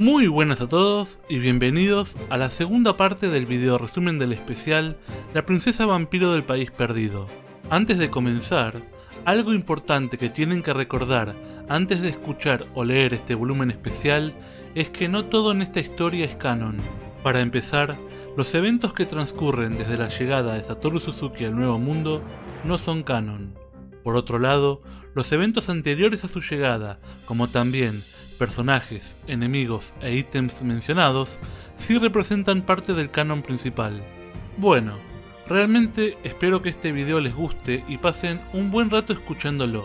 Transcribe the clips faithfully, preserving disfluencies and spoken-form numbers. Muy buenas a todos y bienvenidos a la segunda parte del video resumen del especial La Princesa Vampiro del País Perdido. Antes de comenzar, algo importante que tienen que recordar antes de escuchar o leer este volumen especial es que no todo en esta historia es canon. Para empezar, los eventos que transcurren desde la llegada de Satoru Suzuki al Nuevo Mundo no son canon. Por otro lado, los eventos anteriores a su llegada, como también personajes, enemigos e ítems mencionados, sí representan parte del canon principal. Bueno, realmente espero que este video les guste y pasen un buen rato escuchándolo.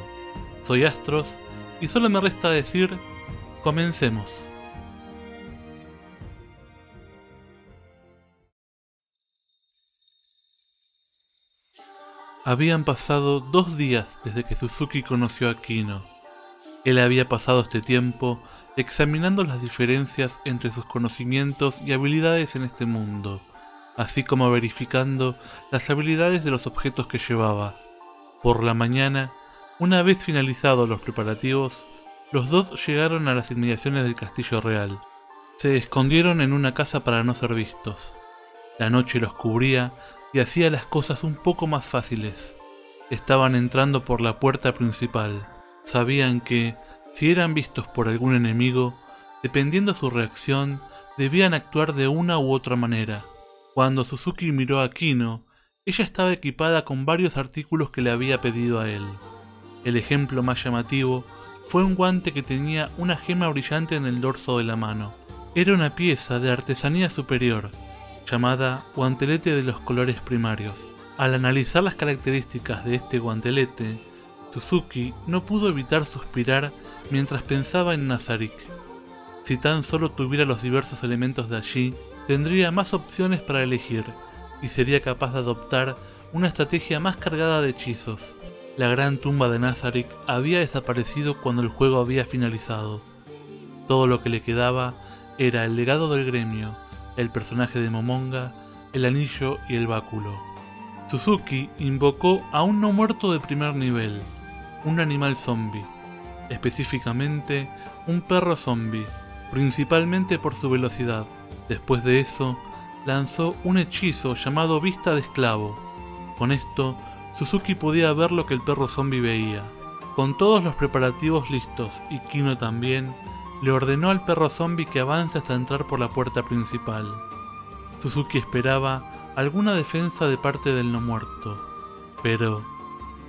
Soy Astros y solo me resta decir, comencemos. Habían pasado dos días desde que Suzuki conoció a Kino. Él había pasado este tiempo examinando las diferencias entre sus conocimientos y habilidades en este mundo, así como verificando las habilidades de los objetos que llevaba. Por la mañana, una vez finalizados los preparativos, los dos llegaron a las inmediaciones del Castillo Real. Se escondieron en una casa para no ser vistos. La noche los cubría y hacía las cosas un poco más fáciles. Estaban entrando por la puerta principal. Sabían que, si eran vistos por algún enemigo, dependiendo su reacción, debían actuar de una u otra manera. Cuando Suzuki miró a Kino, ella estaba equipada con varios artículos que le había pedido a él. El ejemplo más llamativo fue un guante que tenía una gema brillante en el dorso de la mano. Era una pieza de artesanía superior, llamada guantelete de los colores primarios. Al analizar las características de este guantelete, Suzuki no pudo evitar suspirar mientras pensaba en Nazarick. Si tan solo tuviera los diversos elementos de allí, tendría más opciones para elegir y sería capaz de adoptar una estrategia más cargada de hechizos. La gran tumba de Nazarick había desaparecido cuando el juego había finalizado. Todo lo que le quedaba era el legado del gremio, el personaje de Momonga, el anillo y el báculo. Suzuki invocó a un no muerto de primer nivel, un animal zombie, específicamente un perro zombie, principalmente por su velocidad. Después de eso, lanzó un hechizo llamado Vista de Esclavo. Con esto, Suzuki podía ver lo que el perro zombie veía. Con todos los preparativos listos y Kino también, le ordenó al perro zombie que avance hasta entrar por la puerta principal. Suzuki esperaba alguna defensa de parte del no muerto, pero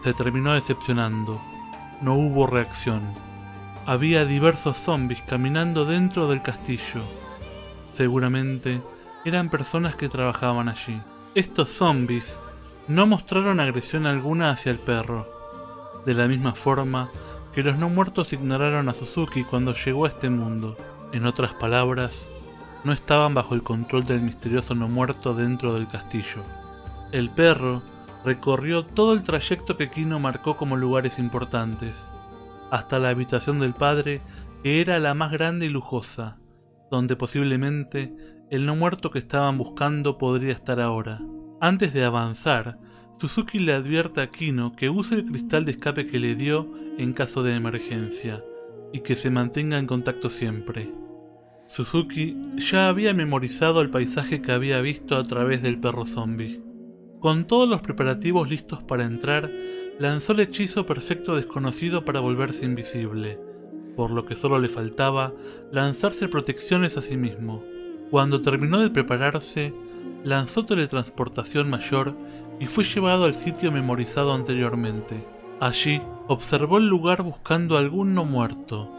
se terminó decepcionando. No hubo reacción. Había diversos zombies caminando dentro del castillo. Seguramente eran personas que trabajaban allí. Estos zombies no mostraron agresión alguna hacia el perro. De la misma forma que los no muertos ignoraron a Suzuki cuando llegó a este mundo. En otras palabras, no estaban bajo el control del misterioso no muerto dentro del castillo. El perro recorrió todo el trayecto que Kino marcó como lugares importantes, hasta la habitación del padre, que era la más grande y lujosa, donde posiblemente el no muerto que estaban buscando podría estar ahora. Antes de avanzar, Suzuki le advierte a Kino que use el cristal de escape que le dio en caso de emergencia, y que se mantenga en contacto siempre. Suzuki ya había memorizado el paisaje que había visto a través del perro zombie. Con todos los preparativos listos para entrar, lanzó el hechizo perfecto desconocido para volverse invisible, por lo que solo le faltaba lanzarse protecciones a sí mismo. Cuando terminó de prepararse, lanzó teletransportación mayor y fue llevado al sitio memorizado anteriormente. Allí observó el lugar buscando algún no muerto,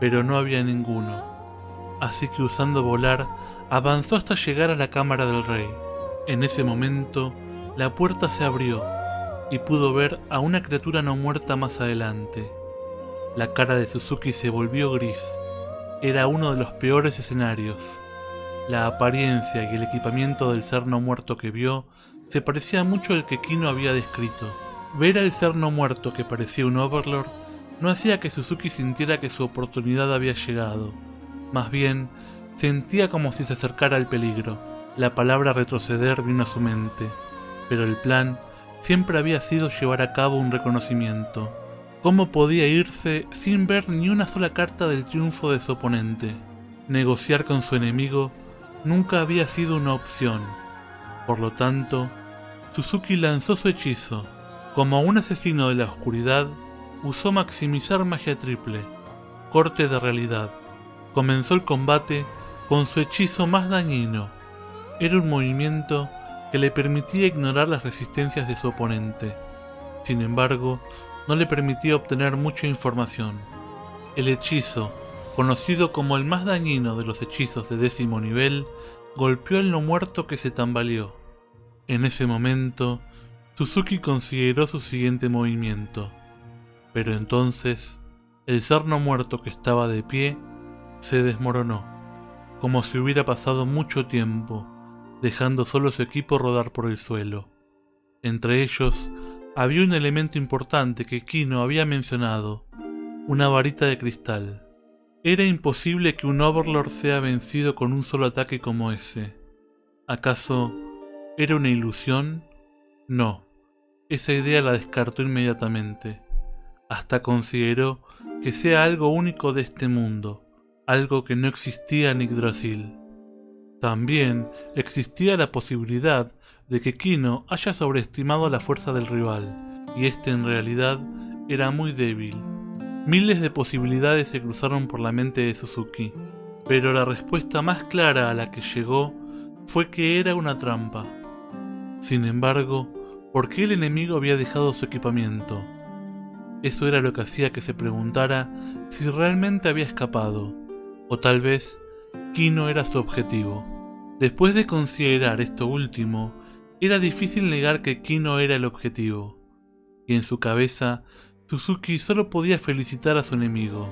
pero no había ninguno. Así que usando volar, avanzó hasta llegar a la cámara del rey. En ese momento, la puerta se abrió y pudo ver a una criatura no muerta más adelante. La cara de Suzuki se volvió gris. Era uno de los peores escenarios. La apariencia y el equipamiento del ser no muerto que vio se parecía mucho al que Kino había descrito. Ver al ser no muerto que parecía un Overlord no hacía que Suzuki sintiera que su oportunidad había llegado. Más bien, sentía como si se acercara al peligro. La palabra retroceder vino a su mente, pero el plan siempre había sido llevar a cabo un reconocimiento. ¿Cómo podía irse sin ver ni una sola carta del triunfo de su oponente? negociar con su enemigo nunca había sido una opción. Por lo tanto, Suzuki lanzó su hechizo. Como un asesino de la oscuridad, usó maximizar magia triple, corte de realidad. Comenzó el combate con su hechizo más dañino. Era un movimiento que le permitía ignorar las resistencias de su oponente. Sin embargo, no le permitía obtener mucha información. El hechizo, conocido como el más dañino de los hechizos de décimo nivel, golpeó al no muerto que se tambaleó. En ese momento, Suzuki consideró su siguiente movimiento. Pero entonces, el ser no muerto que estaba de pie se desmoronó, como si hubiera pasado mucho tiempo, dejando solo su equipo rodar por el suelo. Entre ellos, había un elemento importante que Kino había mencionado: una varita de cristal. Era imposible que un Overlord sea vencido con un solo ataque como ese. ¿Acaso era una ilusión? No, esa idea la descartó inmediatamente. Hasta consideró que sea algo único de este mundo, algo que no existía en Yggdrasil. También existía la posibilidad de que Kino haya sobreestimado la fuerza del rival, y este en realidad era muy débil. Miles de posibilidades se cruzaron por la mente de Suzuki, pero la respuesta más clara a la que llegó fue que era una trampa. Sin embargo, ¿por qué el enemigo había dejado su equipamiento? Eso era lo que hacía que se preguntara si realmente había escapado, o tal vez Kino era su objetivo. Después de considerar esto último, era difícil negar que Kino era el objetivo, y en su cabeza Suzuki solo podía felicitar a su enemigo.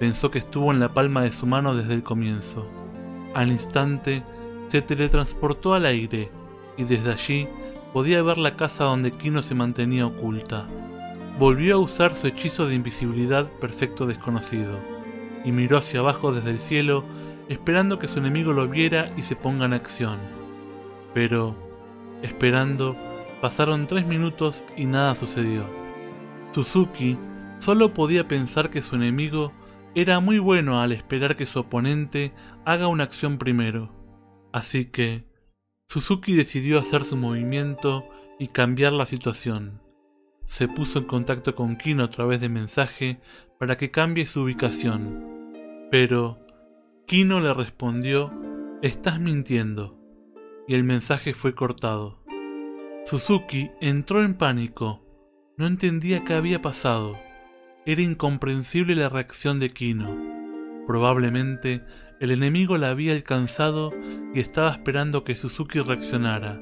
Pensó que estuvo en la palma de su mano desde el comienzo. Al instante, se teletransportó al aire, y desde allí podía ver la casa donde Kino se mantenía oculta. Volvió a usar su hechizo de invisibilidad perfecto desconocido, y miró hacia abajo desde el cielo, esperando que su enemigo lo viera y se ponga en acción. Pero, esperando, pasaron tres minutos y nada sucedió. Suzuki solo podía pensar que su enemigo era muy bueno al esperar que su oponente haga una acción primero. Así que Suzuki decidió hacer su movimiento y cambiar la situación. Se puso en contacto con Kino a través de mensaje para que cambie su ubicación. Pero Kino le respondió: "Estás mintiendo", y el mensaje fue cortado. Suzuki entró en pánico. No entendía qué había pasado. Era incomprensible la reacción de Kino. Probablemente el enemigo la había alcanzado y estaba esperando que Suzuki reaccionara,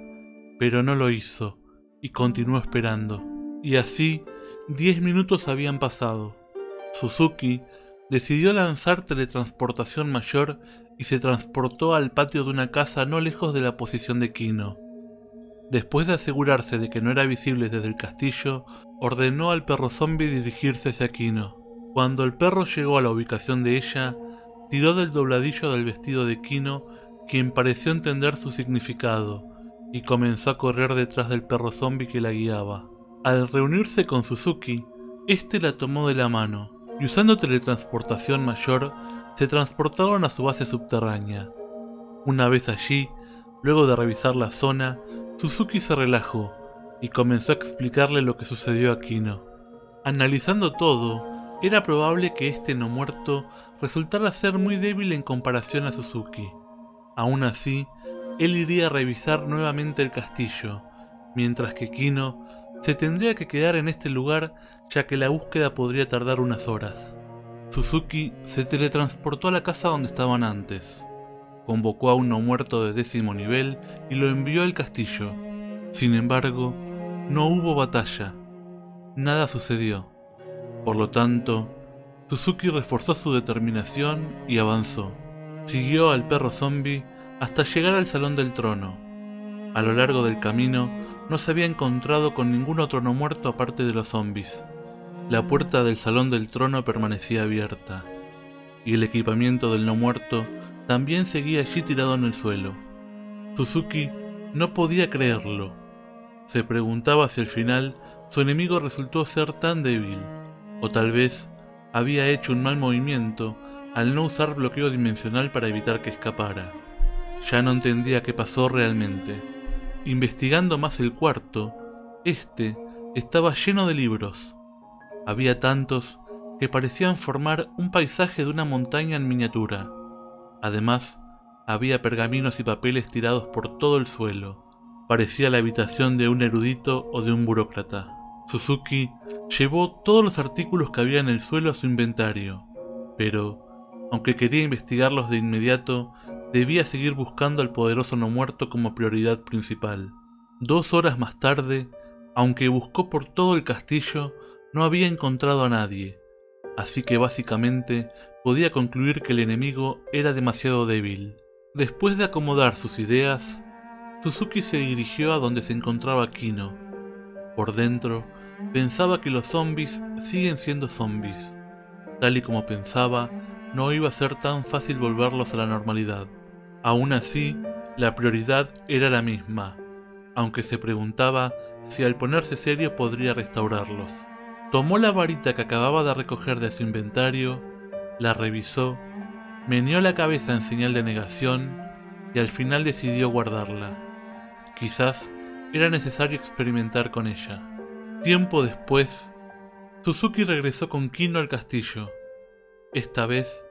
pero no lo hizo, y continuó esperando. Y así, diez minutos habían pasado. Suzuki decidió lanzar teletransportación mayor y se transportó al patio de una casa no lejos de la posición de Kino. Después de asegurarse de que no era visible desde el castillo, ordenó al perro zombie dirigirse hacia Kino. Cuando el perro llegó a la ubicación de ella, tiró del dobladillo del vestido de Kino, quien pareció entender su significado, y comenzó a correr detrás del perro zombie que la guiaba. Al reunirse con Suzuki, este la tomó de la mano, y usando teletransportación mayor, se transportaron a su base subterránea. Una vez allí, luego de revisar la zona, Suzuki se relajó, y comenzó a explicarle lo que sucedió a Kino. Analizando todo, era probable que este no muerto resultara ser muy débil en comparación a Suzuki. Aún así, él iría a revisar nuevamente el castillo, mientras que Kino se tendría que quedar en este lugar, ya que la búsqueda podría tardar unas horas. Suzuki se teletransportó a la casa donde estaban antes. Convocó a un no muerto de décimo nivel y lo envió al castillo. Sin embargo, no hubo batalla. Nada sucedió. Por lo tanto, Suzuki reforzó su determinación y avanzó. Siguió al perro zombie hasta llegar al salón del trono. A lo largo del camino, no se había encontrado con ningún otro no muerto aparte de los zombies. La puerta del salón del trono permanecía abierta, y el equipamiento del no muerto también seguía allí tirado en el suelo. Suzuki no podía creerlo. Se preguntaba si al final su enemigo resultó ser tan débil, o tal vez había hecho un mal movimiento al no usar bloqueo dimensional para evitar que escapara. Ya no entendía qué pasó realmente. Investigando más el cuarto, este estaba lleno de libros. Había tantos que parecían formar un paisaje de una montaña en miniatura. Además, había pergaminos y papeles tirados por todo el suelo. Parecía la habitación de un erudito o de un burócrata. Suzuki llevó todos los artículos que había en el suelo a su inventario, pero, aunque quería investigarlos de inmediato, debía seguir buscando al poderoso no muerto como prioridad principal. Dos horas más tarde, aunque buscó por todo el castillo, no había encontrado a nadie, así que básicamente podía concluir que el enemigo era demasiado débil. Después de acomodar sus ideas, Suzuki se dirigió a donde se encontraba Kino. Por dentro, pensaba que los zombies siguen siendo zombies. Tal y como pensaba, no iba a ser tan fácil volverlos a la normalidad. Aún así, la prioridad era la misma, aunque se preguntaba si al ponerse serio podría restaurarlos. Tomó la varita que acababa de recoger de su inventario, la revisó, meneó la cabeza en señal de negación y al final decidió guardarla. Quizás era necesario experimentar con ella. Tiempo después, Suzuki regresó con Kino al castillo. Esta vez,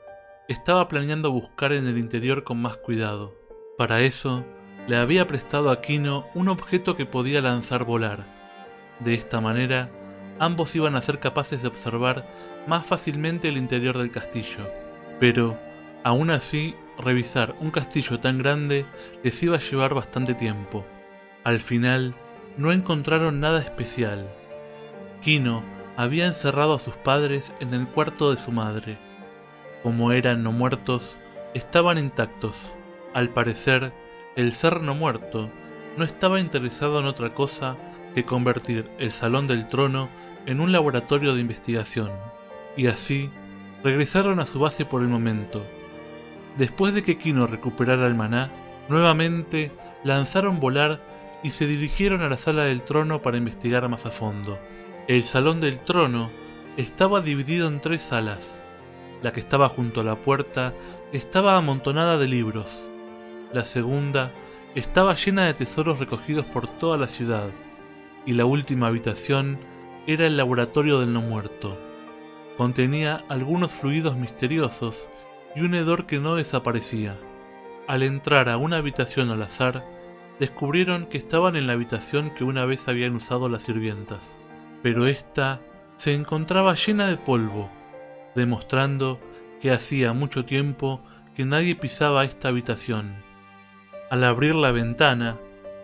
estaba planeando buscar en el interior con más cuidado. Para eso, le había prestado a Kino un objeto que podía lanzar volar. De esta manera, ambos iban a ser capaces de observar más fácilmente el interior del castillo. Pero, aún así, revisar un castillo tan grande les iba a llevar bastante tiempo. Al final, no encontraron nada especial. Kino había encerrado a sus padres en el cuarto de su madre. Como eran no muertos, estaban intactos. Al parecer, el ser no muerto no estaba interesado en otra cosa que convertir el salón del trono en un laboratorio de investigación. Y así, regresaron a su base por el momento. Después de que Kino recuperara el maná, nuevamente lanzaron volar y se dirigieron a la sala del trono para investigar más a fondo. El salón del trono estaba dividido en tres salas. La que estaba junto a la puerta estaba amontonada de libros. La segunda estaba llena de tesoros recogidos por toda la ciudad. Y la última habitación era el laboratorio del no muerto. Contenía algunos fluidos misteriosos y un hedor que no desaparecía. Al entrar a una habitación al azar, descubrieron que estaban en la habitación que una vez habían usado las sirvientas. Pero esta se encontraba llena de polvo, demostrando que hacía mucho tiempo que nadie pisaba esta habitación. Al abrir la ventana,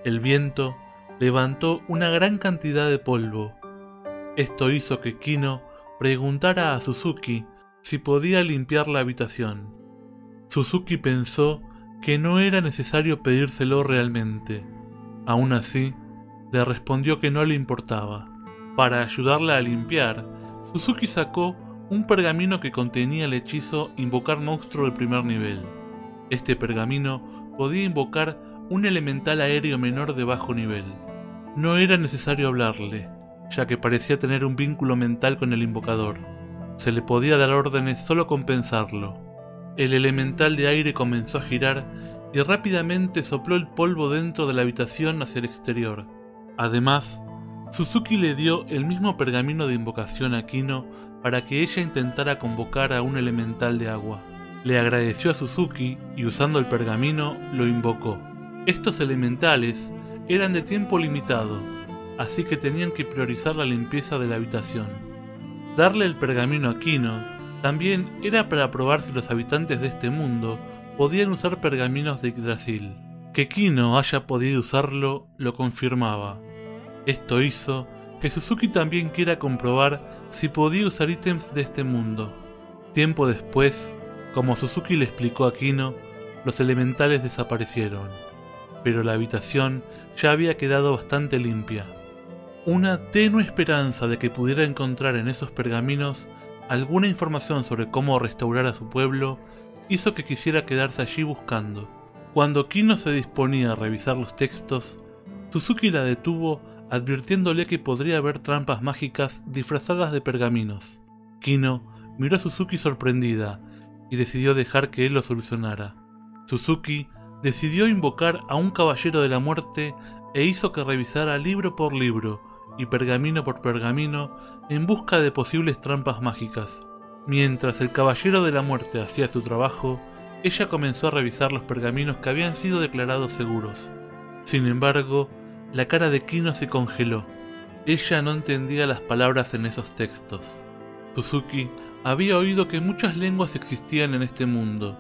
el viento levantó una gran cantidad de polvo. Esto hizo que Kino preguntara a Suzuki si podía limpiar la habitación. Suzuki pensó que no era necesario pedírselo realmente. Aún así, le respondió que no le importaba. Para ayudarla a limpiar, Suzuki sacó un pergamino que contenía el hechizo Invocar Monstruo de primer nivel. Este pergamino podía invocar un elemental aéreo menor de bajo nivel. No era necesario hablarle, ya que parecía tener un vínculo mental con el invocador. Se le podía dar órdenes solo con pensarlo. El elemental de aire comenzó a girar y rápidamente sopló el polvo dentro de la habitación hacia el exterior. Además, Suzuki le dio el mismo pergamino de invocación a Kino para que ella intentara convocar a un elemental de agua. Le agradeció a Suzuki y usando el pergamino lo invocó. Estos elementales eran de tiempo limitado, así que tenían que priorizar la limpieza de la habitación. Darle el pergamino a Kino también era para probar si los habitantes de este mundo podían usar pergaminos de Yggdrasil. Que Kino haya podido usarlo lo confirmaba. Esto hizo que Suzuki también quiera comprobar si podía usar ítems de este mundo. Tiempo después, como Suzuki le explicó a Kino, los elementales desaparecieron, pero la habitación ya había quedado bastante limpia. Una tenue esperanza de que pudiera encontrar en esos pergaminos alguna información sobre cómo restaurar a su pueblo hizo que quisiera quedarse allí buscando. Cuando Kino se disponía a revisar los textos, Suzuki la detuvo advirtiéndole que podría haber trampas mágicas disfrazadas de pergaminos. Kino miró a Suzuki sorprendida y decidió dejar que él lo solucionara. Suzuki decidió invocar a un caballero de la muerte e hizo que revisara libro por libro y pergamino por pergamino en busca de posibles trampas mágicas. Mientras el caballero de la muerte hacía su trabajo, ella comenzó a revisar los pergaminos que habían sido declarados seguros. Sin embargo, la cara de Kino se congeló. Ella no entendía las palabras en esos textos. Suzuki había oído que muchas lenguas existían en este mundo,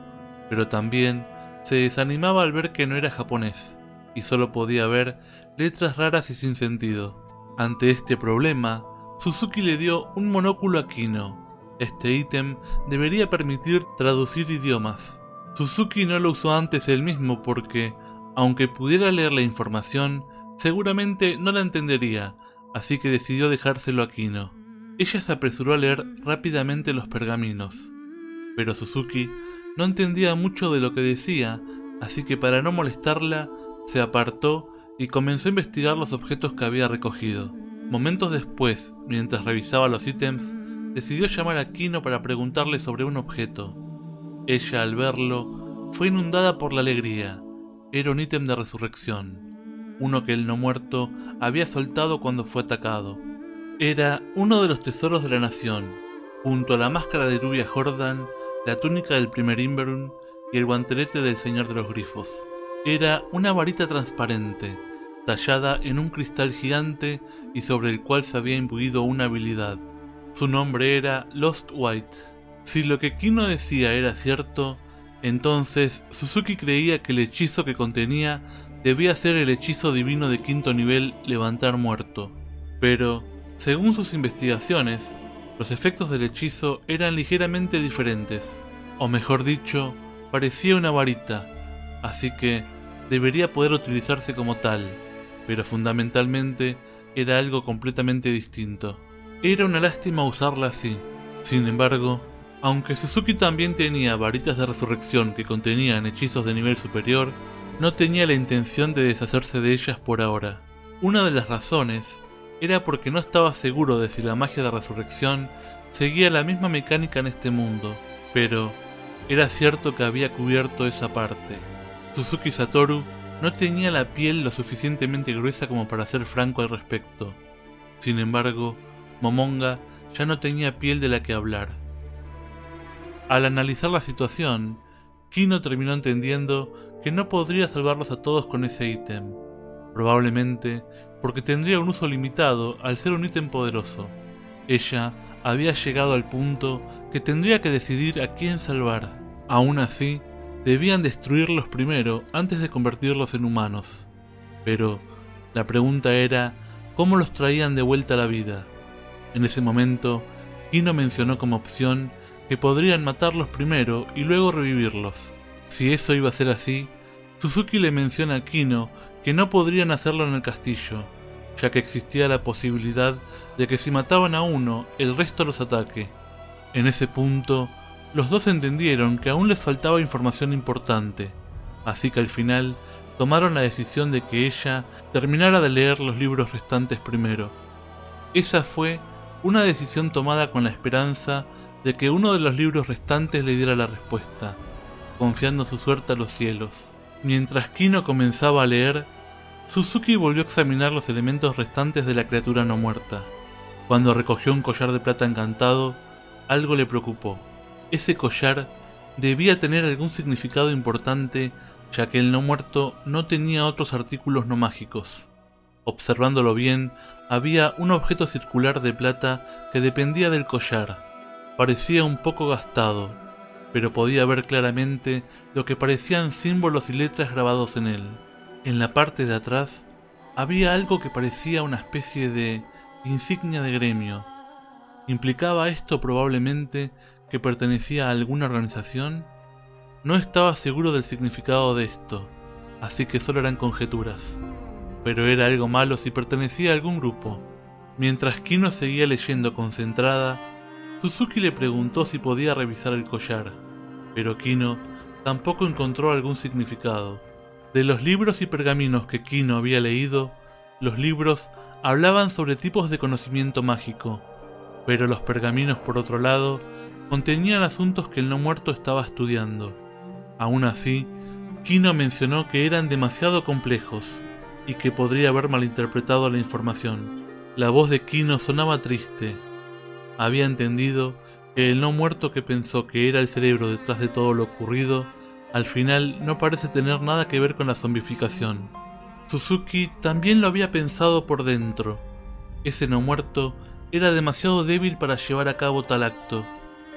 pero también se desanimaba al ver que no era japonés, y solo podía ver letras raras y sin sentido. Ante este problema, Suzuki le dio un monóculo a Kino. Este ítem debería permitir traducir idiomas. Suzuki no lo usó antes él mismo porque, aunque pudiera leer la información, seguramente no la entendería, así que decidió dejárselo a Kino. Ella se apresuró a leer rápidamente los pergaminos, pero Suzuki no entendía mucho de lo que decía, así que para no molestarla, se apartó y comenzó a investigar los objetos que había recogido. Momentos después, mientras revisaba los ítems, decidió llamar a Kino para preguntarle sobre un objeto. Ella, al verlo, fue inundada por la alegría. Era un ítem de resurrección, uno que el no muerto había soltado cuando fue atacado. Era uno de los tesoros de la nación, junto a la máscara de Ruby Jordan, la túnica del primer Inverun y el guantelete del señor de los grifos. Era una varita transparente, tallada en un cristal gigante y sobre el cual se había imbuido una habilidad. Su nombre era Lost White. Si lo que Kino decía era cierto, entonces Suzuki creía que el hechizo que contenía debía ser el hechizo divino de quinto nivel Levantar Muerto. Pero, según sus investigaciones, los efectos del hechizo eran ligeramente diferentes. O mejor dicho, parecía una varita, así que debería poder utilizarse como tal, pero fundamentalmente era algo completamente distinto. Era una lástima usarla así. Sin embargo, aunque Suzuki también tenía varitas de resurrección que contenían hechizos de nivel superior, no tenía la intención de deshacerse de ellas por ahora. Una de las razones era porque no estaba seguro de si la magia de resurrección seguía la misma mecánica en este mundo, pero era cierto que había cubierto esa parte. Suzuki Satoru no tenía la piel lo suficientemente gruesa como para ser franco al respecto. Sin embargo, Momonga ya no tenía piel de la que hablar. Al analizar la situación, Kino terminó entendiendo que no podría salvarlos a todos con ese ítem, probablemente porque tendría un uso limitado al ser un ítem poderoso. Ella había llegado al punto que tendría que decidir a quién salvar. Aún así, debían destruirlos primero antes de convertirlos en humanos. Pero la pregunta era, ¿cómo los traían de vuelta a la vida? En ese momento, Kino mencionó como opción que podrían matarlos primero y luego revivirlos. Si eso iba a ser así, Suzuki le menciona a Kino que no podrían hacerlo en el castillo, ya que existía la posibilidad de que si mataban a uno, el resto los ataque. En ese punto, los dos entendieron que aún les faltaba información importante, así que al final tomaron la decisión de que ella terminara de leer los libros restantes primero. Esa fue una decisión tomada con la esperanza de que uno de los libros restantes le diera la respuesta, confiando su suerte a los cielos. Mientras Kino comenzaba a leer, Suzuki volvió a examinar los elementos restantes de la criatura no muerta. Cuando recogió un collar de plata encantado, algo le preocupó. Ese collar debía tener algún significado importante, ya que el no muerto no tenía otros artículos no mágicos. Observándolo bien, había un objeto circular de plata que dependía del collar. Parecía un poco gastado, pero podía ver claramente lo que parecían símbolos y letras grabados en él. En la parte de atrás había algo que parecía una especie de insignia de gremio. ¿Implicaba esto probablemente que pertenecía a alguna organización? No estaba seguro del significado de esto, así que solo eran conjeturas. Pero era algo malo si pertenecía a algún grupo. Mientras Kino seguía leyendo concentrada, Suzuki le preguntó si podía revisar el collar, pero Kino tampoco encontró algún significado. De los libros y pergaminos que Kino había leído, los libros hablaban sobre tipos de conocimiento mágico, Pero los pergaminos, por otro lado, contenían asuntos que el no muerto estaba estudiando. Aún así, Kino mencionó que eran demasiado complejos y que podría haber malinterpretado la información. La voz de Kino sonaba triste. Había entendido que el no muerto, que pensó que era el cerebro detrás de todo lo ocurrido, al final no parece tener nada que ver con la zombificación. Suzuki también lo había pensado por dentro. Ese no muerto era demasiado débil para llevar a cabo tal acto.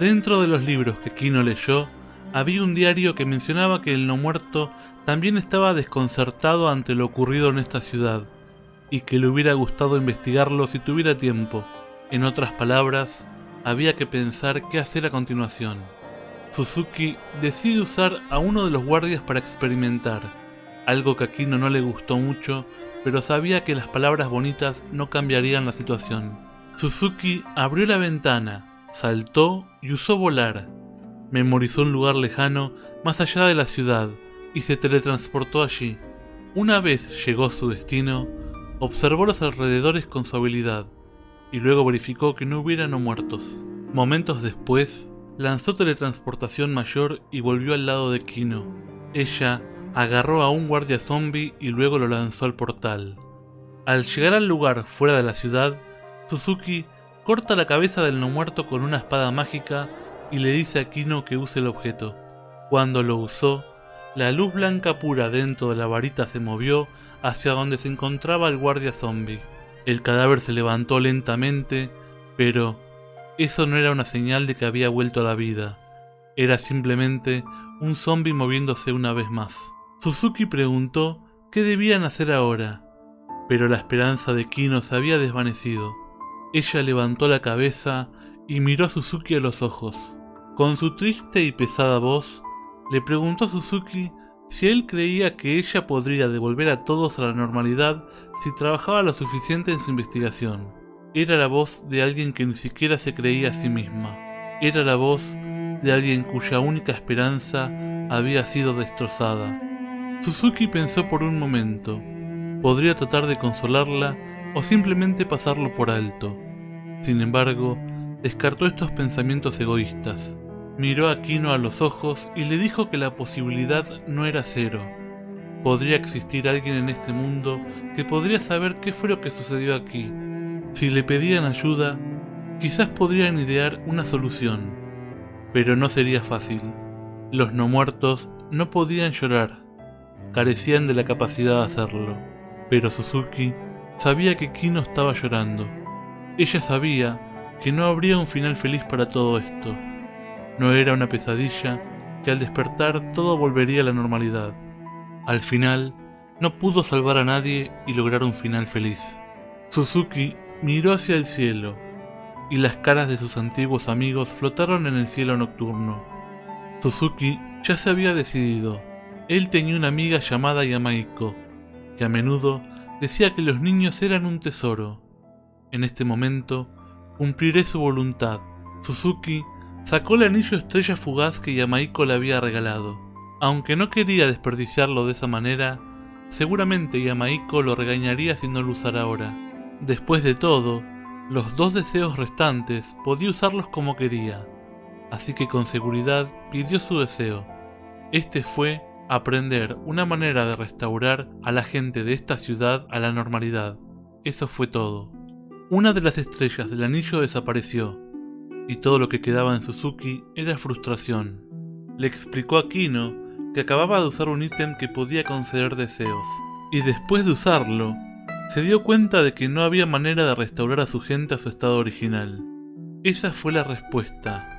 Dentro de los libros que Kino leyó, había un diario que mencionaba que el no muerto también estaba desconcertado ante lo ocurrido en esta ciudad, y que le hubiera gustado investigarlo si tuviera tiempo. En otras palabras, había que pensar qué hacer a continuación. Suzuki decide usar a uno de los guardias para experimentar, algo que a Kino no le gustó mucho, pero sabía que las palabras bonitas no cambiarían la situación. Suzuki abrió la ventana, saltó y usó volar. Memorizó un lugar lejano, más allá de la ciudad, y se teletransportó allí. Una vez llegó a su destino, observó los alrededores con su habilidad, y luego verificó que no hubiera no muertos. Momentos después, lanzó teletransportación mayor y volvió al lado de Kino. Ella agarró a un guardia zombie y luego lo lanzó al portal. Al llegar al lugar fuera de la ciudad, Suzuki corta la cabeza del no muerto con una espada mágica y le dice a Kino que use el objeto. Cuando lo usó, la luz blanca pura dentro de la varita se movió hacia donde se encontraba el guardia zombie. El cadáver se levantó lentamente, pero eso no era una señal de que había vuelto a la vida. Era simplemente un zombie moviéndose una vez más. Suzuki preguntó qué debían hacer ahora, pero la esperanza de Kino se había desvanecido. Ella levantó la cabeza y miró a Suzuki a los ojos. Con su triste y pesada voz, le preguntó a Suzuki si él creía que ella podría devolver a todos a la normalidad si trabajaba lo suficiente en su investigación. Era la voz de alguien que ni siquiera se creía a sí misma. Era la voz de alguien cuya única esperanza había sido destrozada. Suzuki pensó por un momento. Podría tratar de consolarla o simplemente pasarlo por alto. Sin embargo, descartó estos pensamientos egoístas. Miró a Kino a los ojos y le dijo que la posibilidad no era cero. Podría existir alguien en este mundo que podría saber qué fue lo que sucedió aquí. Si le pedían ayuda, quizás podrían idear una solución. Pero no sería fácil. Los no muertos no podían llorar. Carecían de la capacidad de hacerlo. Pero Suzuki sabía que Kino estaba llorando. Ella sabía que no habría un final feliz para todo esto. No era una pesadilla, que al despertar todo volvería a la normalidad. Al final, no pudo salvar a nadie y lograr un final feliz. Suzuki miró hacia el cielo, y las caras de sus antiguos amigos flotaron en el cielo nocturno. Suzuki ya se había decidido. Él tenía una amiga llamada Yamaiko, que a menudo decía que los niños eran un tesoro. En este momento, cumpliré su voluntad. Suzuki sacó el anillo estrella fugaz que Yamaiko le había regalado. Aunque no quería desperdiciarlo de esa manera, seguramente Yamaiko lo regañaría si no lo usara ahora. Después de todo, los dos deseos restantes podía usarlos como quería, así que con seguridad pidió su deseo. Este fue aprender una manera de restaurar a la gente de esta ciudad a la normalidad. Eso fue todo. Una de las estrellas del anillo desapareció, y todo lo que quedaba en Suzuki era frustración. Le explicó a Kino que acababa de usar un ítem que podía conceder deseos, y después de usarlo, se dio cuenta de que no había manera de restaurar a su gente a su estado original. Esa fue la respuesta.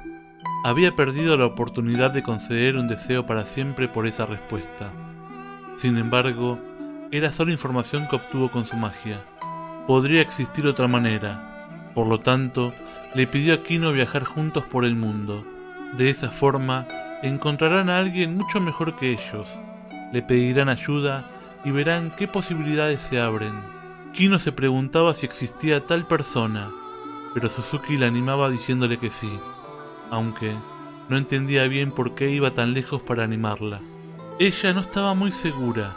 Había perdido la oportunidad de conceder un deseo para siempre por esa respuesta. Sin embargo, era solo información que obtuvo con su magia. Podría existir otra manera. Por lo tanto, le pidió a Kino viajar juntos por el mundo. De esa forma, encontrarán a alguien mucho mejor que ellos. Le pedirán ayuda y verán qué posibilidades se abren. Kino se preguntaba si existía tal persona, pero Suzuki la animaba diciéndole que sí, aunque no entendía bien por qué iba tan lejos para animarla. Ella no estaba muy segura,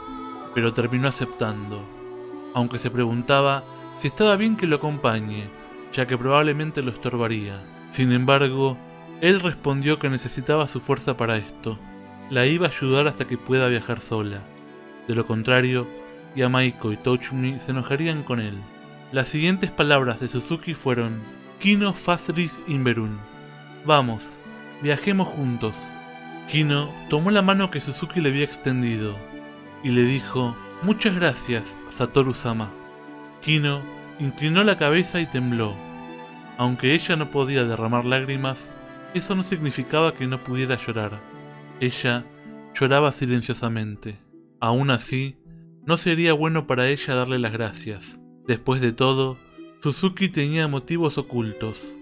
pero terminó aceptando, aunque se preguntaba si estaba bien que lo acompañe, ya que probablemente lo estorbaría. Sin embargo, él respondió que necesitaba su fuerza para esto. La iba a ayudar hasta que pueda viajar sola. De lo contrario, Yamaiko y Tochumi se enojarían con él. Las siguientes palabras de Suzuki fueron: Kino Fazris Inverun. Vamos, viajemos juntos. Kino tomó la mano que Suzuki le había extendido y le dijo: muchas gracias, Satoru-sama. Kino inclinó la cabeza y tembló. Aunque ella no podía derramar lágrimas, eso no significaba que no pudiera llorar. Ella lloraba silenciosamente. Aún así, no sería bueno para ella darle las gracias. Después de todo, Suzuki tenía motivos ocultos.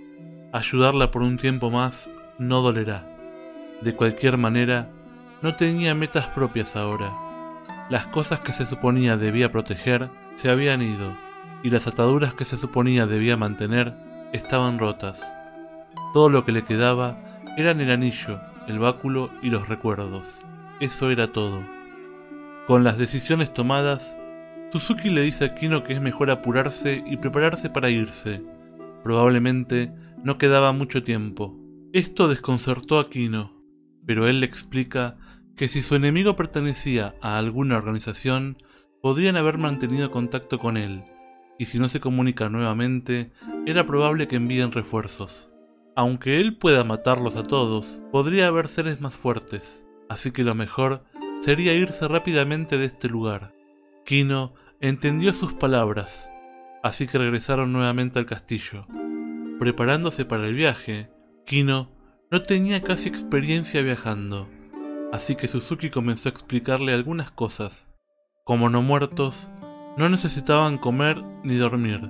Ayudarla por un tiempo más no dolerá. De cualquier manera, no tenía metas propias ahora. Las cosas que se suponía debía proteger se habían ido, y las ataduras que se suponía debía mantener estaban rotas. Todo lo que le quedaba eran el anillo, el báculo y los recuerdos. Eso era todo. Con las decisiones tomadas, Suzuki le dice a Kino que es mejor apurarse y prepararse para irse. Probablemente no quedaba mucho tiempo. Esto desconcertó a Kino, pero él le explica que si su enemigo pertenecía a alguna organización, podrían haber mantenido contacto con él, y si no se comunica nuevamente, era probable que envíen refuerzos. Aunque él pueda matarlos a todos, podría haber seres más fuertes, así que lo mejor sería irse rápidamente de este lugar. Kino entendió sus palabras, así que regresaron nuevamente al castillo. Preparándose para el viaje, Kino no tenía casi experiencia viajando, así que Suzuki comenzó a explicarle algunas cosas. Como no muertos, no necesitaban comer ni dormir,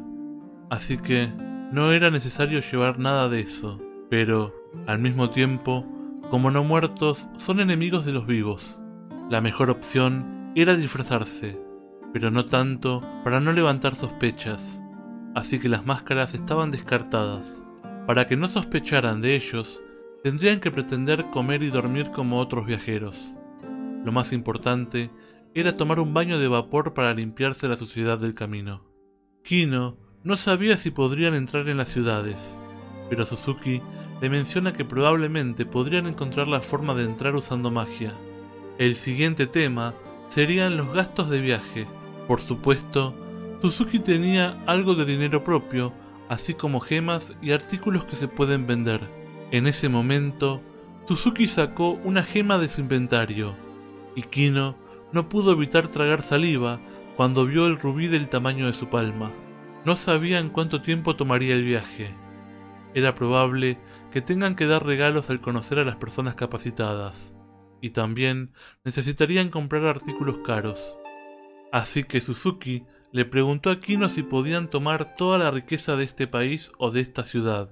así que no era necesario llevar nada de eso, pero, al mismo tiempo, como no muertos, son enemigos de los vivos. La mejor opción era disfrazarse, pero no tanto para no levantar sospechas, así que las máscaras estaban descartadas. Para que no sospecharan de ellos, tendrían que pretender comer y dormir como otros viajeros. Lo más importante era tomar un baño de vapor para limpiarse la suciedad del camino. Kino no sabía si podrían entrar en las ciudades, pero Suzuki le menciona que probablemente podrían encontrar la forma de entrar usando magia. El siguiente tema serían los gastos de viaje. Por supuesto, Suzuki tenía algo de dinero propio, así como gemas y artículos que se pueden vender. En ese momento, Suzuki sacó una gema de su inventario, y Kino no pudo evitar tragar saliva cuando vio el rubí del tamaño de su palma. No sabían cuánto tiempo tomaría el viaje. Era probable que tengan que dar regalos al conocer a las personas capacitadas, y también necesitarían comprar artículos caros. Así que Suzuki le preguntó a Kino si podían tomar toda la riqueza de este país o de esta ciudad.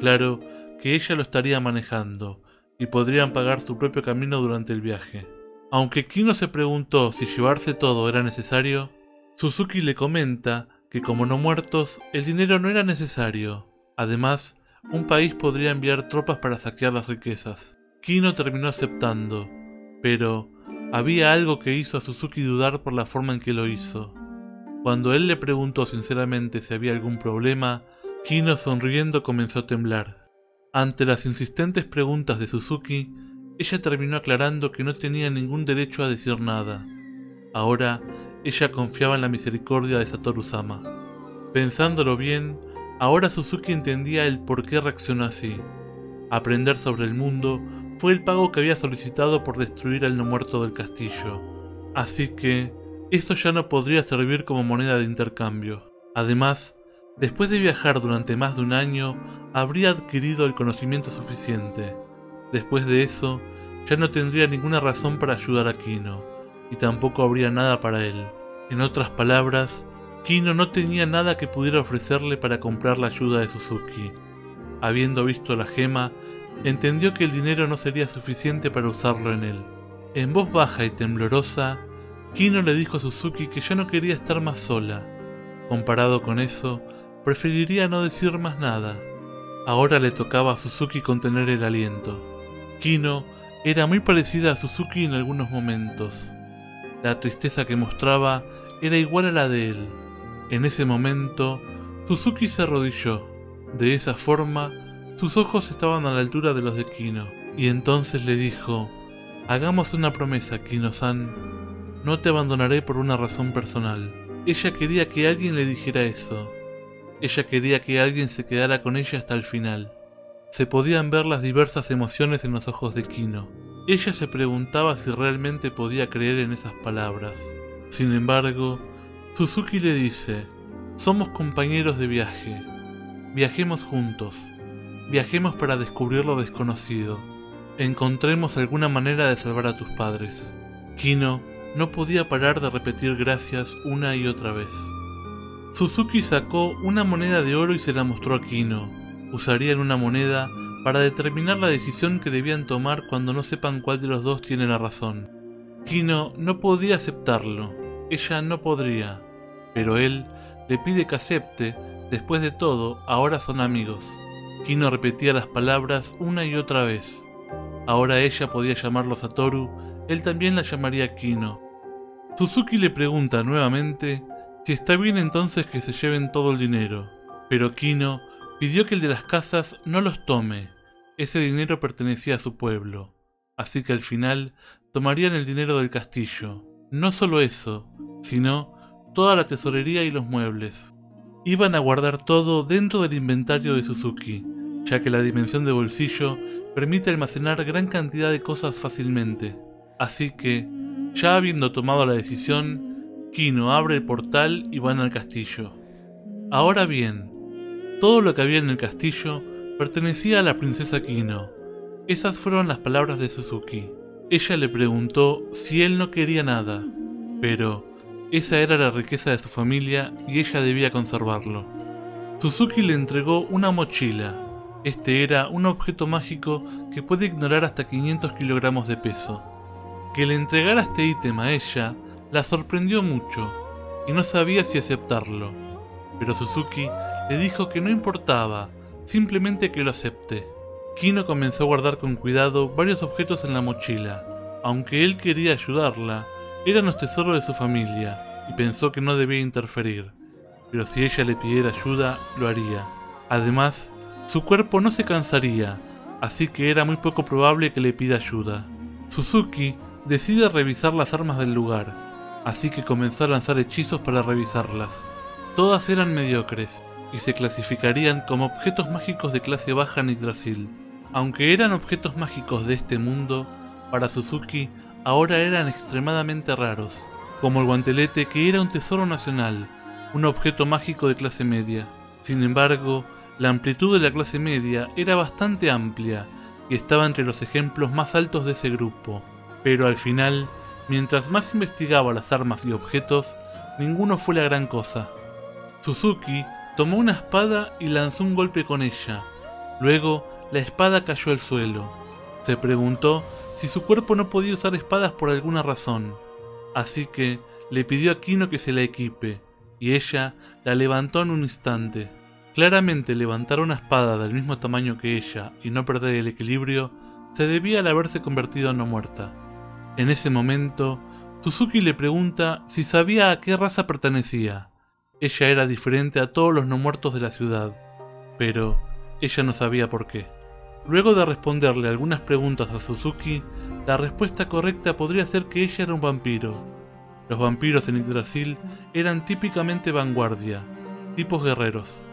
Claro que ella lo estaría manejando, y podrían pagar su propio camino durante el viaje. Aunque Kino se preguntó si llevarse todo era necesario, Suzuki le comenta que como no muertos, el dinero no era necesario. Además, un país podría enviar tropas para saquear las riquezas. Kino terminó aceptando, pero había algo que hizo a Suzuki dudar por la forma en que lo hizo. Cuando él le preguntó sinceramente si había algún problema, Kino sonriendo comenzó a temblar. Ante las insistentes preguntas de Suzuki, ella terminó aclarando que no tenía ningún derecho a decir nada. Ahora, ella confiaba en la misericordia de Satoru-sama. Pensándolo bien, ahora Suzuki entendía el por qué reaccionó así. Aprender sobre el mundo fue el pago que había solicitado por destruir al no muerto del castillo. Así que eso ya no podría servir como moneda de intercambio. Además, después de viajar durante más de un año, habría adquirido el conocimiento suficiente. Después de eso, ya no tendría ninguna razón para ayudar a Kino, y tampoco habría nada para él. En otras palabras, Kino no tenía nada que pudiera ofrecerle para comprar la ayuda de Suzuki. Habiendo visto la gema, entendió que el dinero no sería suficiente para usarlo en él. En voz baja y temblorosa, Kino le dijo a Suzuki que ya no quería estar más sola. Comparado con eso, preferiría no decir más nada. Ahora le tocaba a Suzuki contener el aliento. Kino era muy parecida a Suzuki en algunos momentos. La tristeza que mostraba era igual a la de él. En ese momento, Suzuki se arrodilló. De esa forma, sus ojos estaban a la altura de los de Kino, y entonces le dijo: hagamos una promesa, Kino-san, no te abandonaré por una razón personal. Ella quería que alguien le dijera eso. Ella quería que alguien se quedara con ella hasta el final. Se podían ver las diversas emociones en los ojos de Kino. Ella se preguntaba si realmente podía creer en esas palabras. Sin embargo, Suzuki le dice: somos compañeros de viaje. Viajemos juntos. Viajemos para descubrir lo desconocido. Encontremos alguna manera de salvar a tus padres. Kino no podía parar de repetir gracias una y otra vez. Suzuki sacó una moneda de oro y se la mostró a Kino. Usarían una moneda para determinar la decisión que debían tomar cuando no sepan cuál de los dos tiene la razón. Kino no podía aceptarlo. Ella no podría. Pero él le pide que acepte. Después de todo, ahora son amigos. Kino repetía las palabras una y otra vez. Ahora ella podía llamarlo Satoru, él también la llamaría Kino. Suzuki le pregunta nuevamente si está bien entonces que se lleven todo el dinero, pero Kino pidió que el de las casas no los tome. Ese dinero pertenecía a su pueblo, así que al final tomarían el dinero del castillo. No solo eso, sino toda la tesorería y los muebles. Iban a guardar todo dentro del inventario de Suzuki, ya que la dimensión de bolsillo permite almacenar gran cantidad de cosas fácilmente. Así que, ya habiendo tomado la decisión, Kino abre el portal y van al castillo. Ahora bien, todo lo que había en el castillo pertenecía a la princesa Kino. Esas fueron las palabras de Suzuki. Ella le preguntó si él no quería nada, pero esa era la riqueza de su familia y ella debía conservarlo. Suzuki le entregó una mochila. Este era un objeto mágico que puede ignorar hasta quinientos kilogramos de peso. Que le entregara este ítem a ella la sorprendió mucho y no sabía si aceptarlo. Pero Suzuki le dijo que no importaba, simplemente que lo acepte. Kino comenzó a guardar con cuidado varios objetos en la mochila. Aunque él quería ayudarla, eran los tesoros de su familia, y pensó que no debía interferir, pero si ella le pidiera ayuda, lo haría. Además, su cuerpo no se cansaría, así que era muy poco probable que le pida ayuda. Suzuki decide revisar las armas del lugar, así que comenzó a lanzar hechizos para revisarlas. Todas eran mediocres, y se clasificarían como objetos mágicos de clase baja en Yggdrasil. Aunque eran objetos mágicos de este mundo, para Suzuki ahora eran extremadamente raros, como el guantelete que era un tesoro nacional, un objeto mágico de clase media. Sin embargo, la amplitud de la clase media era bastante amplia y estaba entre los ejemplos más altos de ese grupo. Pero al final, mientras más investigaba las armas y objetos, ninguno fue la gran cosa. Suzuki tomó una espada y lanzó un golpe con ella. Luego, la espada cayó al suelo. Se preguntó si su cuerpo no podía usar espadas por alguna razón, así que le pidió a Kino que se la equipe, y ella la levantó en un instante. Claramente levantar una espada del mismo tamaño que ella y no perder el equilibrio se debía al haberse convertido en no muerta. En ese momento, Suzuki le pregunta si sabía a qué raza pertenecía. Ella era diferente a todos los no muertos de la ciudad, pero ella no sabía por qué. Luego de responderle algunas preguntas a Suzuki, la respuesta correcta podría ser que ella era un vampiro. Los vampiros en Yggdrasil eran típicamente vanguardia, tipos guerreros.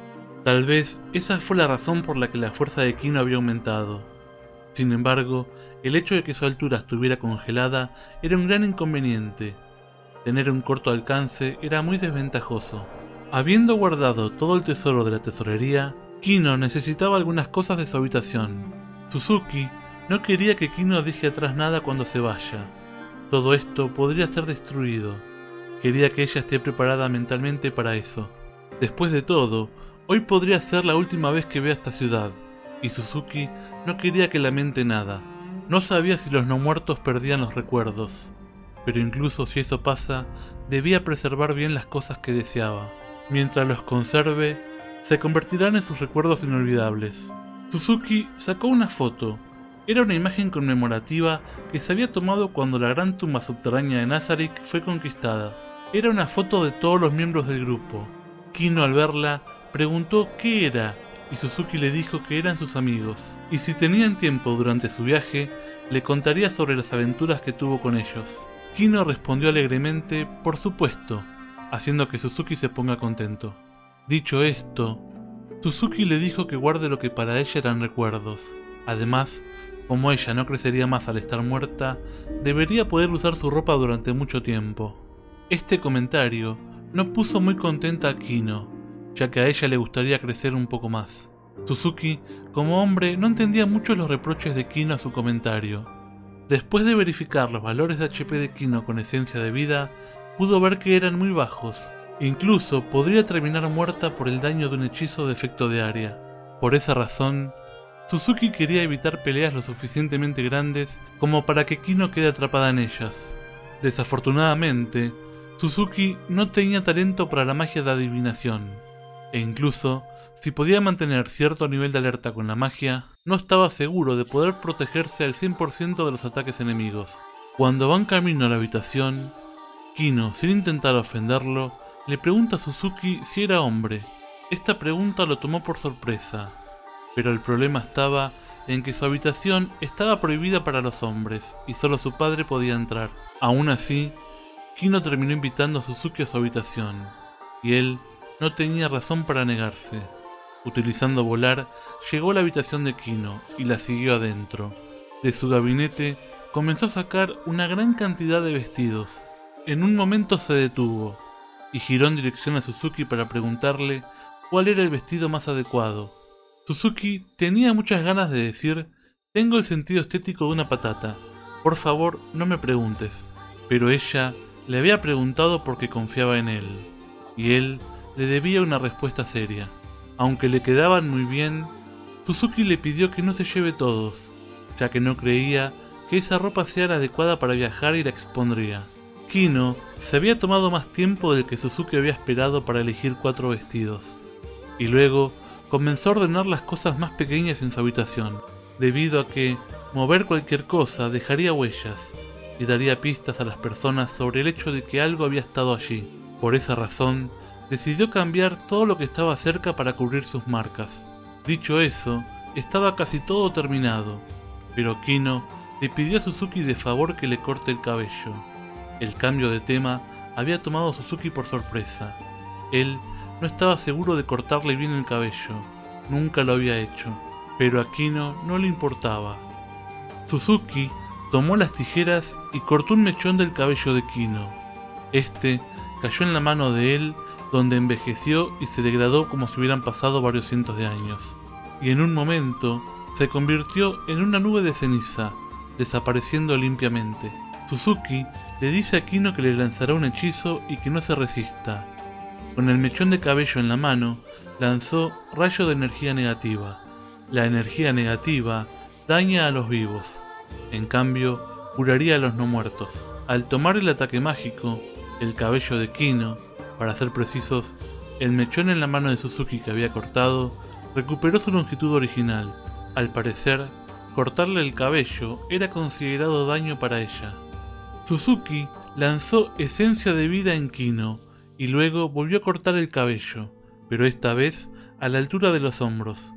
Tal vez esa fue la razón por la que la fuerza de Kino había aumentado. Sin embargo, el hecho de que su altura estuviera congelada era un gran inconveniente. Tener un corto alcance era muy desventajoso. Habiendo guardado todo el tesoro de la tesorería, Kino necesitaba algunas cosas de su habitación. Suzuki no quería que Kino deje atrás nada cuando se vaya. Todo esto podría ser destruido. Quería que ella esté preparada mentalmente para eso. Después de todo, hoy podría ser la última vez que vea esta ciudad, y Suzuki no quería que lamente nada. No sabía si los no muertos perdían los recuerdos, pero incluso si eso pasa, debía preservar bien las cosas que deseaba. Mientras los conserve, se convertirán en sus recuerdos inolvidables. Suzuki sacó una foto. Era una imagen conmemorativa que se había tomado cuando la gran tumba subterránea de Nazarick fue conquistada. Era una foto de todos los miembros del grupo. Kino, al verla, preguntó qué era y Suzuki le dijo que eran sus amigos, y si tenían tiempo durante su viaje, le contaría sobre las aventuras que tuvo con ellos. Kino respondió alegremente, por supuesto, haciendo que Suzuki se ponga contento. Dicho esto, Suzuki le dijo que guarde lo que para ella eran recuerdos. Además, como ella no crecería más al estar muerta, debería poder usar su ropa durante mucho tiempo. Este comentario no puso muy contenta a Kino, ya que a ella le gustaría crecer un poco más. Suzuki, como hombre, no entendía mucho los reproches de Kino a su comentario. Después de verificar los valores de H P de Kino con esencia de vida, pudo ver que eran muy bajos. Incluso podría terminar muerta por el daño de un hechizo de efecto de área. Por esa razón, Suzuki quería evitar peleas lo suficientemente grandes como para que Kino quede atrapada en ellas. Desafortunadamente, Suzuki no tenía talento para la magia de adivinación, e incluso si podía mantener cierto nivel de alerta con la magia, no estaba seguro de poder protegerse al cien por ciento de los ataques enemigos. Cuando van camino a la habitación, Kino, sin intentar ofenderlo, le pregunta a Suzuki si era hombre. Esta pregunta lo tomó por sorpresa, pero el problema estaba en que su habitación estaba prohibida para los hombres y solo su padre podía entrar. Aún así, Kino terminó invitando a Suzuki a su habitación, y él no tenía razón para negarse. Utilizando volar, llegó a la habitación de Kino y la siguió adentro. De su gabinete comenzó a sacar una gran cantidad de vestidos. En un momento se detuvo y giró en dirección a Suzuki para preguntarle cuál era el vestido más adecuado. Suzuki tenía muchas ganas de decir: tengo el sentido estético de una patata, por favor no me preguntes. Pero ella le había preguntado porque confiaba en él, y él le debía una respuesta seria. Aunque le quedaban muy bien, Suzuki le pidió que no se lleve todos, ya que no creía que esa ropa sea la adecuada para viajar y la expondría. Kino se había tomado más tiempo del que Suzuki había esperado para elegir cuatro vestidos, y luego comenzó a ordenar las cosas más pequeñas en su habitación, debido a que mover cualquier cosa dejaría huellas y daría pistas a las personas sobre el hecho de que algo había estado allí. Por esa razón, decidió cambiar todo lo que estaba cerca para cubrir sus marcas. Dicho eso, estaba casi todo terminado, pero Kino le pidió a Suzuki de favor que le corte el cabello. El cambio de tema había tomado a Suzuki por sorpresa. Él no estaba seguro de cortarle bien el cabello, nunca lo había hecho, pero a Kino no le importaba. Suzuki tomó las tijeras y cortó un mechón del cabello de Kino. Este cayó en la mano de él, donde envejeció y se degradó como si hubieran pasado varios cientos de años, y en un momento se convirtió en una nube de ceniza, desapareciendo limpiamente. Suzuki le dice a Kino que le lanzará un hechizo y que no se resista. Con el mechón de cabello en la mano, lanzó rayo de energía negativa. La energía negativa daña a los vivos, en cambio curaría a los no muertos. Al tomar el ataque mágico, el cabello de Kino, para ser precisos, el mechón en la mano de Suzuki que había cortado, recuperó su longitud original. Al parecer, cortarle el cabello era considerado daño para ella. Suzuki lanzó esencia de vida en Kino y luego volvió a cortar el cabello, pero esta vez a la altura de los hombros.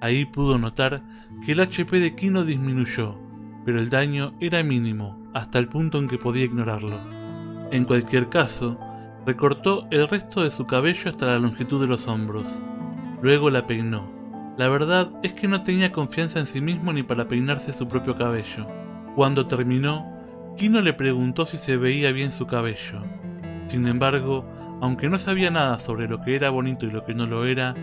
Ahí pudo notar que el H P de Kino disminuyó, pero el daño era mínimo, hasta el punto en que podía ignorarlo. En cualquier caso, recortó el resto de su cabello hasta la longitud de los hombros. Luego la peinó. La verdad es que no tenía confianza en sí mismo ni para peinarse su propio cabello. Cuando terminó, Kino le preguntó si se veía bien su cabello. Sin embargo, aunque no sabía nada sobre lo que era bonito y lo que no lo era,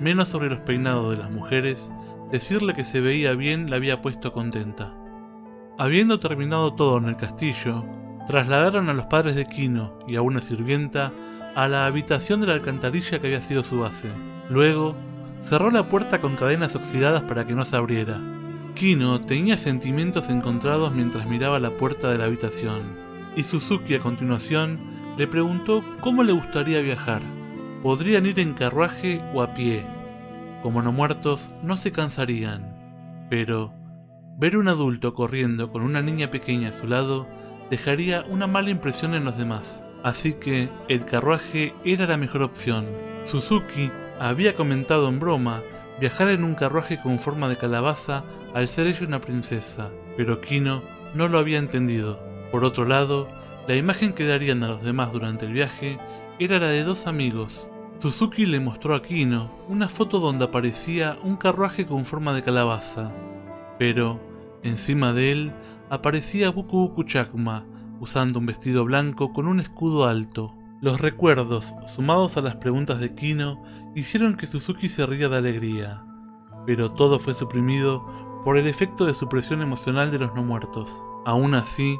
menos sobre los peinados de las mujeres, decirle que se veía bien la había puesto contenta. Habiendo terminado todo en el castillo, trasladaron a los padres de Kino y a una sirvienta a la habitación de la alcantarilla que había sido su base. Luego, cerró la puerta con cadenas oxidadas para que no se abriera. Kino tenía sentimientos encontrados mientras miraba la puerta de la habitación, y Suzuki a continuación le preguntó cómo le gustaría viajar. Podrían ir en carruaje o a pie. Como no muertos, no se cansarían. Pero ver un adulto corriendo con una niña pequeña a su lado dejaría una mala impresión en los demás, así que el carruaje era la mejor opción. Suzuki había comentado en broma viajar en un carruaje con forma de calabaza al ser ella una princesa, pero Kino no lo había entendido. Por otro lado, la imagen que darían a los demás durante el viaje era la de dos amigos. Suzuki le mostró a Kino una foto donde aparecía un carruaje con forma de calabaza, pero encima de él aparecía Buku Buku Chakuma, usando un vestido blanco con un escudo alto. Los recuerdos, sumados a las preguntas de Kino, hicieron que Suzuki se ría de alegría, pero todo fue suprimido por el efecto de supresión emocional de los no muertos. Aún así,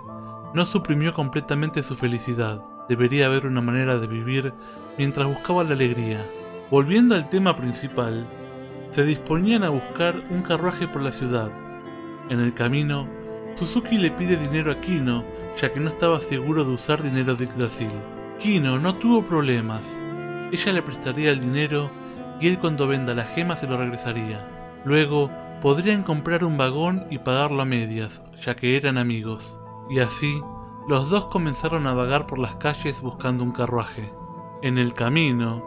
no suprimió completamente su felicidad. Debería haber una manera de vivir mientras buscaba la alegría. Volviendo al tema principal, se disponían a buscar un carruaje por la ciudad. En el camino, Suzuki le pide dinero a Kino, ya que no estaba seguro de usar dinero de Yggdrasil. Kino no tuvo problemas. Ella le prestaría el dinero y él, cuando venda la gema, se lo regresaría. Luego podrían comprar un vagón y pagarlo a medias, ya que eran amigos. Y así, los dos comenzaron a vagar por las calles buscando un carruaje. En el camino,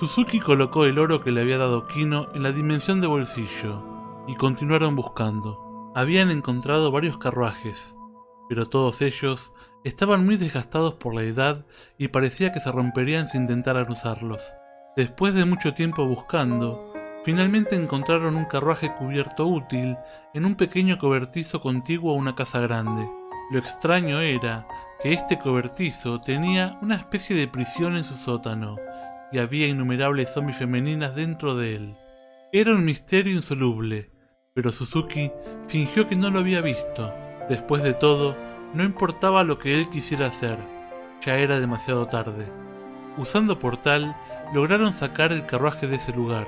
Suzuki colocó el oro que le había dado Kino en la dimensión de bolsillo, y continuaron buscando. Habían encontrado varios carruajes, pero todos ellos estaban muy desgastados por la edad y parecía que se romperían si intentaran usarlos. Después de mucho tiempo buscando, finalmente encontraron un carruaje cubierto útil en un pequeño cobertizo contiguo a una casa grande. Lo extraño era que este cobertizo tenía una especie de prisión en su sótano y había innumerables zombies femeninas dentro de él. Era un misterio insoluble, pero Suzuki fingió que no lo había visto. Después de todo, no importaba lo que él quisiera hacer, ya era demasiado tarde. Usando portal, lograron sacar el carruaje de ese lugar.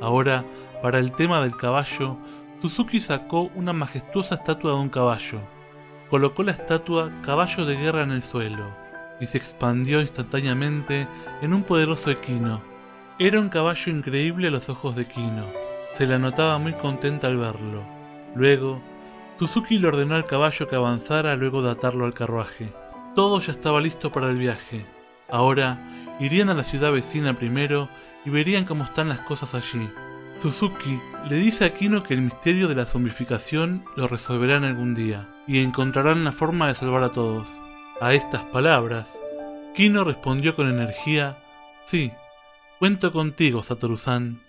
Ahora, para el tema del caballo, Suzuki sacó una majestuosa estatua de un caballo. Colocó la estatua Caballo de Guerra en el suelo, y se expandió instantáneamente en un poderoso equino. Era un caballo increíble a los ojos de Kino. Se la notaba muy contenta al verlo. Luego, Suzuki le ordenó al caballo que avanzara luego de atarlo al carruaje. Todo ya estaba listo para el viaje. Ahora, irían a la ciudad vecina primero y verían cómo están las cosas allí. Suzuki le dice a Kino que el misterio de la zombificación lo resolverán algún día, y encontrarán la forma de salvar a todos. A estas palabras, Kino respondió con energía: "Sí, cuento contigo, Satoru-san".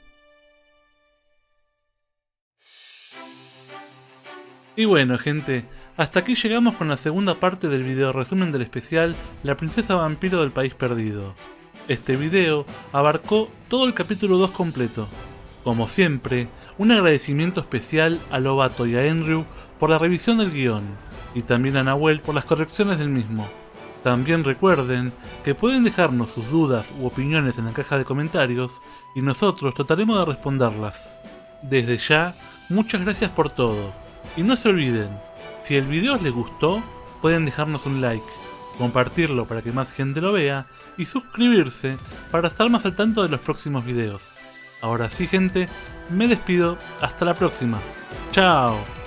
Y bueno, gente, hasta aquí llegamos con la segunda parte del video resumen del especial La Princesa Vampiro del País Perdido. Este video abarcó todo el capítulo dos completo. Como siempre, un agradecimiento especial a Lobato y a Enryu por la revisión del guión, y también a Nahuel por las correcciones del mismo. También recuerden que pueden dejarnos sus dudas u opiniones en la caja de comentarios y nosotros trataremos de responderlas. Desde ya, muchas gracias por todo. Y no se olviden, si el video les gustó, pueden dejarnos un like, compartirlo para que más gente lo vea y suscribirse para estar más al tanto de los próximos videos. Ahora sí, gente, me despido, hasta la próxima. ¡Chao!